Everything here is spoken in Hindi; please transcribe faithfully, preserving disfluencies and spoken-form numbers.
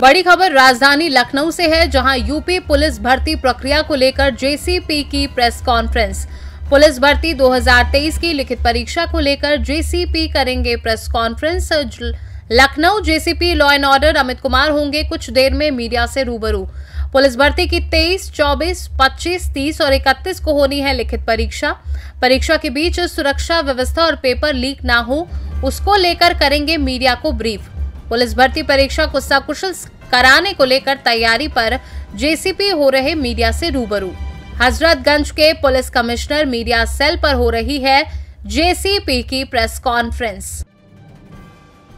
बड़ी खबर राजधानी लखनऊ से है, जहां यूपी पुलिस भर्ती प्रक्रिया को लेकर जेसीपी की प्रेस कॉन्फ्रेंस। पुलिस भर्ती दो हज़ार तेईस की लिखित परीक्षा को लेकर जेसीपी करेंगे press conference. Lucknow JCP law and order Amit Kumar होंगे कुछ देर में मीडिया से रूबरू। पुलिस भर्ती की तेईस, चौबीस, पच्चीस, तीस और इकतीस को होनी है लिखित परीक्षा। परीक्षा के बीच सुरक्षा व्यवस्था और पेपर लीक ना हो, उसको लेकर करेंगे मीडिया को ब्रीफ। पुलिस भर्ती परीक्षा को सकुशल कराने को लेकर तैयारी पर जेसीपी हो रहे मीडिया से रूबरू। हजरतगंज के पुलिस कमिश्नर मीडिया सेल पर हो रही है जेसीपी की प्रेस कॉन्फ्रेंस।